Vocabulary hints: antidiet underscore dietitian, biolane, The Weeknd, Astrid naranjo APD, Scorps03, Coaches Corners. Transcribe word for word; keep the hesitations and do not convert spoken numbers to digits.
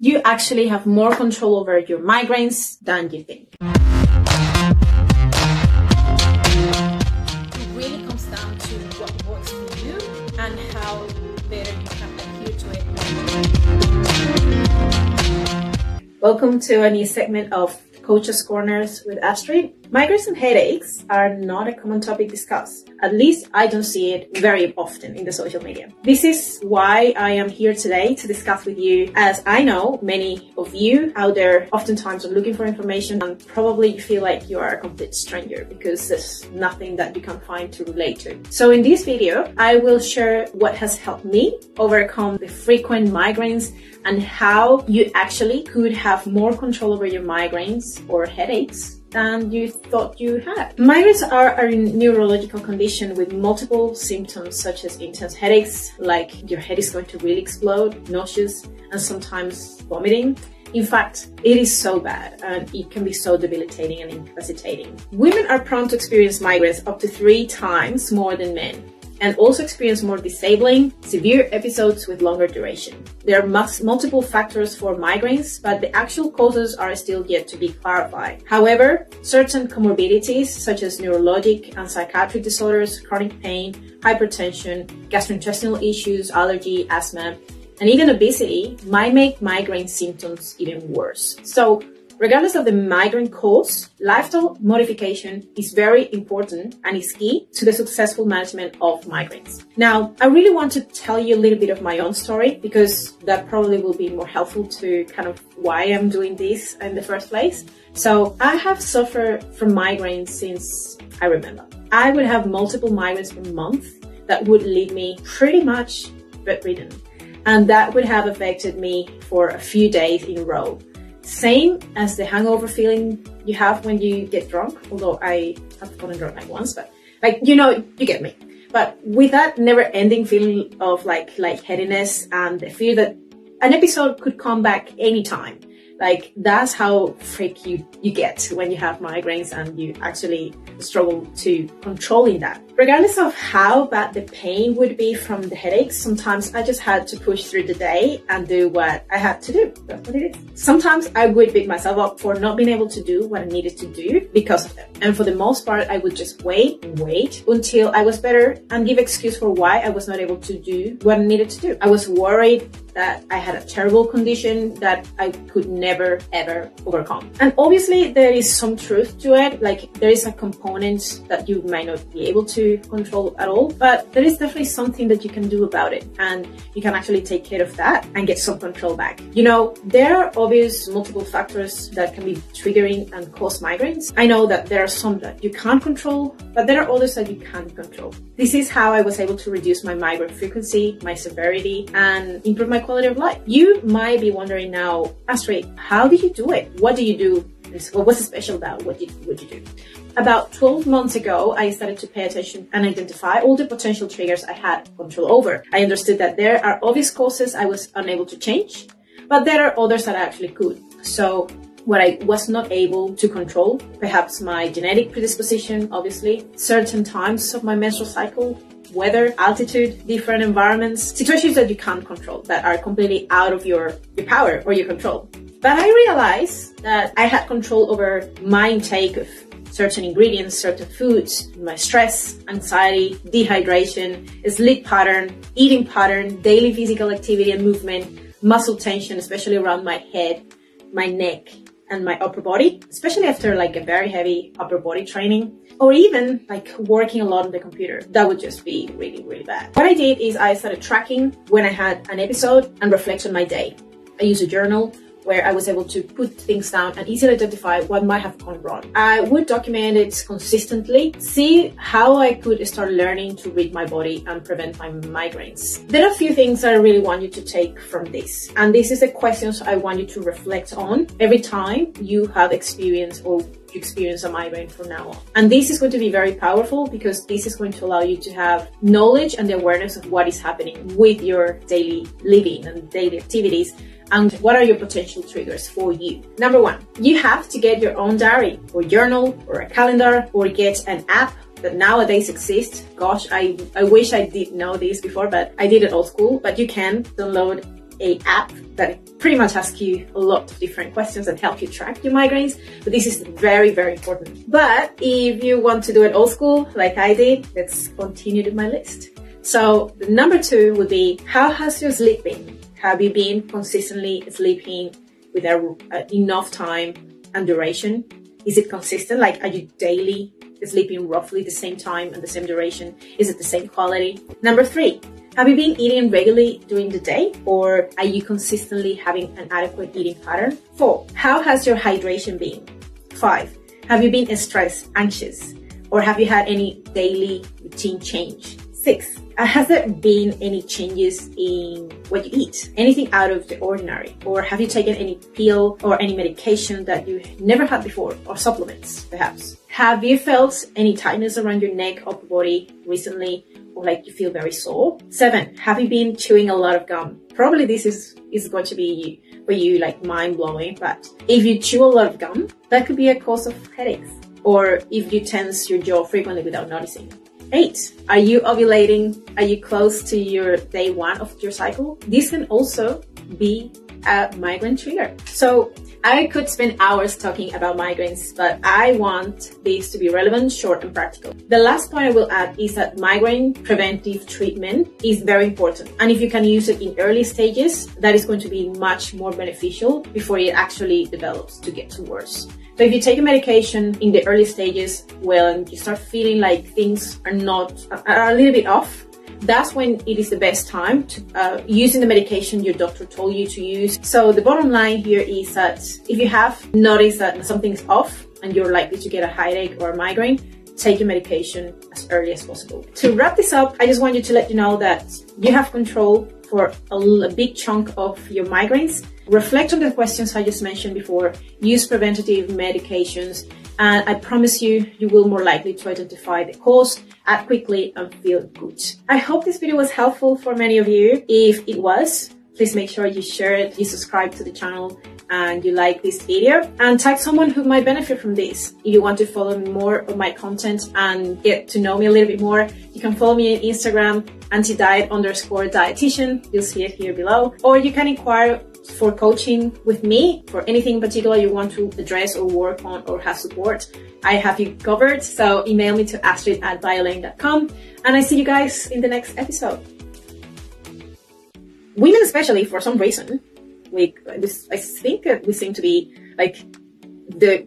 you actually have more control over your migraines than you think. It really comes down to what works for you and how better you can adhere to it. Welcome to a new segment of Coaches Corners with Astrid. Migraines and headaches are not a common topic discussed. At least I don't see it very often in the social media. This is why I am here today to discuss with you, as I know many of you out there oftentimes are looking for information and probably you feel like you are a complete stranger because there's nothing that you can find to relate to. So in this video, I will share what has helped me overcome the frequent migraines and how you actually could have more control over your migraines or headaches than you thought you had. Migraines are a neurological condition with multiple symptoms such as intense headaches, like your head is going to really explode, nauseous, and sometimes vomiting. In fact, it is so bad and it can be so debilitating and incapacitating. Women are prone to experience migraines up to three times more than men, and also experience more disabling, severe episodes with longer duration. There are multiple factors for migraines, but the actual causes are still yet to be clarified. However, certain comorbidities such as neurologic and psychiatric disorders, chronic pain, hypertension, gastrointestinal issues, allergy, asthma, and even obesity might make migraine symptoms even worse. So, regardless of the migraine cause, lifestyle modification is very important and is key to the successful management of migraines. Now, I really want to tell you a little bit of my own story because that probably will be more helpful to kind of why I'm doing this in the first place. So I have suffered from migraines since I remember. I would have multiple migraines per month that would leave me pretty much bedridden, and that would have affected me for a few days in a row. Same as the hangover feeling you have when you get drunk, although I have gotten drunk like once, but like, you know, you get me. But with that never ending feeling of like lightheadedness and the fear that an episode could come back anytime. Like, that's how freak you, you get when you have migraines and you actually struggle to controlling that. Regardless of how bad the pain would be from the headaches, sometimes I just had to push through the day and do what I had to do. That's what it is. Sometimes I would beat myself up for not being able to do what I needed to do because of them. And for the most part, I would just wait and wait until I was better and give excuse for why I was not able to do what I needed to do. I was worried that I had a terrible condition that I could never ever overcome. And obviously there is some truth to it, like there is a component that you might not be able to control at all, but there is definitely something that you can do about it and you can actually take care of that and get some control back. You know, there are obvious multiple factors that can be triggering and cause migraines. I know that there are some that you can't control, but there are others that you can control. This is how I was able to reduce my migraine frequency, my severity, and improve my quality of life. You might be wondering now, Astrid, how did you do it? What do you do? What's special about what you, what you do? About twelve months ago, I started to pay attention and identify all the potential triggers I had control over. I understood that there are obvious causes I was unable to change, but there are others that I actually could. So what I was not able to control, perhaps my genetic predisposition, obviously, certain times of my menstrual cycle, weather, altitude, different environments, situations that you can't control, that are completely out of your, your power or your control. But I realized that I had control over my intake of certain ingredients, certain foods, my stress, anxiety, dehydration, sleep pattern, eating pattern, daily physical activity and movement, muscle tension, especially around my head, my neck, and my upper body, especially after like a very heavy upper body training, or even like working a lot on the computer. That would just be really, really bad. What I did is I started tracking when I had an episode and reflect on my day. I used a journal where I was able to put things down and easily identify what might have gone wrong. I would document it consistently, see how I could start learning to read my body and prevent my migraines. There are a few things that I really want you to take from this, and this is the questions I want you to reflect on every time you have experienced or you experience a migraine from now on. And this is going to be very powerful because this is going to allow you to have knowledge and the awareness of what is happening with your daily living and daily activities and what are your potential triggers for you. Number one, you have to get your own diary or journal or a calendar or get an app that nowadays exists. Gosh, I, I wish I did know this before, but I did it old school, but you can download a app that pretty much asks you a lot of different questions and help you track your migraines, but this is very, very important. But if you want to do it old school, like I did, let's continue with my list. So the number two would be, how has your sleep been? Have you been consistently sleeping with a, uh, enough time and duration? Is it consistent? Like, are you daily sleeping roughly the same time and the same duration? Is it the same quality? Number three, have you been eating regularly during the day, or are you consistently having an adequate eating pattern? Four, how has your hydration been? Five, have you been stressed, anxious, or have you had any daily routine change? Six, has there been any changes in what you eat? Anything out of the ordinary? Or have you taken any pill or any medication that you never had before, or supplements perhaps? Have you felt any tightness around your neck or body recently, or like you feel very sore? Seven, have you been chewing a lot of gum? Probably this is, is going to be for you like mind-blowing, but if you chew a lot of gum, that could be a cause of headaches, or if you tense your jaw frequently without noticing. Eight, are you ovulating? Are you close to your day one of your cycle? This can also be a migraine trigger. So I could spend hours talking about migraines, but I want this to be relevant, short and practical. The last point I will add is that migraine preventive treatment is very important. And if you can use it in early stages, that is going to be much more beneficial before it actually develops to get to worse. So if you take a medication in the early stages, when you start feeling like things are not are a little bit off, that's when it is the best time to uh, using the medication your doctor told you to use. So the bottom line here is that if you have noticed that something is off and you're likely to get a headache or a migraine, take your medication as early as possible. To wrap this up, I just want you to let you know that you have control for a, a big chunk of your migraines. Reflect on the questions I just mentioned before, use preventative medications, and I promise you, you will more likely to identify the cause, act quickly, and feel good. I hope this video was helpful for many of you. If it was, please make sure you share it, you subscribe to the channel, and you like this video, and tag someone who might benefit from this. If you want to follow more of my content and get to know me a little bit more, you can follow me on Instagram, antidiet underscore dietitian, you'll see it here below, or you can inquire for coaching with me for anything in particular you want to address or work on or have support. I have you covered, so email me to astrid at biolane dot com, and I see you guys in the next episode. Women especially, for some reason, we, I think we seem to be like the...